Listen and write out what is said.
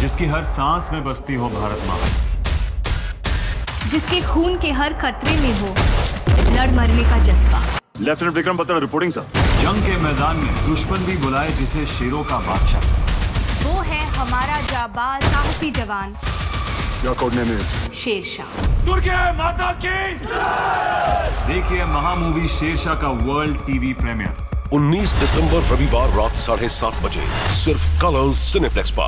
जिसकी हर सांस में बसती हो भारत माँ, जिसके खून के हर खतरे में हो लड़ मरने का जज्बा। Lieutenant Vikram Batra reporting sir. जंग के मैदान में दुश्मन भी बुलाए जिसे शेरों का बादशाह, वो है हमारा जाबाज साहसी जवान। Your code name is Sher Shah. दुर्गे माता की देखिए महामूवी शेरशाह का वर्ल्ड टीवी प्रीमियर 19 दिसंबर रविवार रात 7:30 बजे सिर्फ कलर्स सिनेप्लेक्स पर।